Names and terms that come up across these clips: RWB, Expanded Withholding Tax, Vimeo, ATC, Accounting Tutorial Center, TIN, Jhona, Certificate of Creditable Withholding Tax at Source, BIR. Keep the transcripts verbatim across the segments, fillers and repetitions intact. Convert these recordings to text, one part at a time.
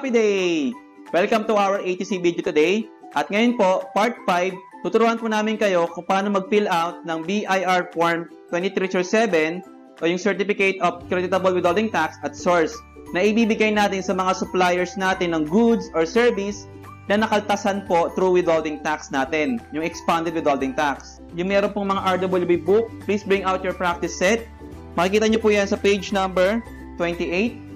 Happy Day! Welcome to our A T C video today. At ngayon po, Part five, tuturuan po namin kayo kung paano mag-fill out ng B I R Form twenty-three oh seven o yung Certificate of Creditable Withholding Tax at Source na ibibigay natin sa mga suppliers natin ng goods or service na nakaltasan po through withholding tax natin, yung expanded withholding tax. Yung meron pong mga R W B book, please bring out your practice set. Makikita nyo po yan sa page number twenty-eight.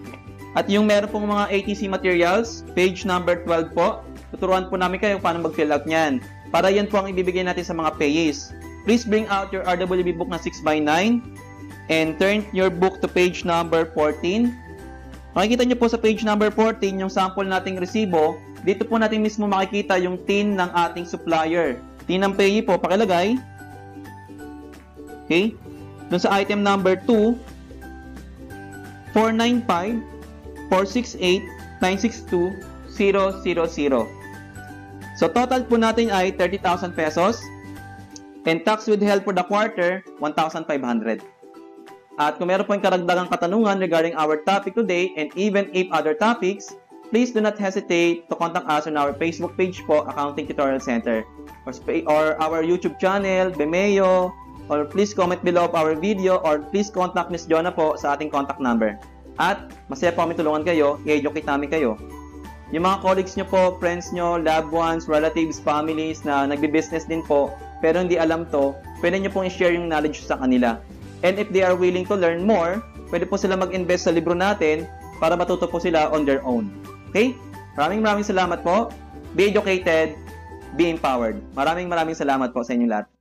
At yung meron pong mga A T C materials, page number twelve po, tuturuan po namin kayo paano mag-fill out niyan. Para yan po ang ibibigay natin sa mga payees. Please bring out your R W B book na six by nine and turn your book to page number fourteen. Makikita nyo po sa page number fourteen yung sample nating resibo. Dito po natin mismo makikita yung T I N ng ating supplier. T I N ng payee po, pakilagay. Okay? Doon sa item number two, four nine five. four six eight nine six two zero zero zero. So total po natin ay thirty thousand pesos and tax withheld for the quarter one thousand five hundred. At kung meron po yung karagdagang katanungan regarding our topic today and even if other topics, please do not hesitate to contact us on our Facebook page po, Accounting Tutorial Center, or, or our YouTube channel, Bemeo, or please comment below of our video or please contact Miz Jhona po sa ating contact number. At masaya po kami tulungan kayo, i-educate namin kayo. Yung mga colleagues nyo po, friends nyo, loved ones, relatives, families na nagbi-business din po, pero hindi alam to, pwede nyo pong i-share yung knowledge sa kanila. And if they are willing to learn more, pwede po sila mag-invest sa libro natin para matuto po sila on their own. Okay? Maraming maraming salamat po. Be educated, be empowered. Maraming maraming salamat po sa inyong lahat.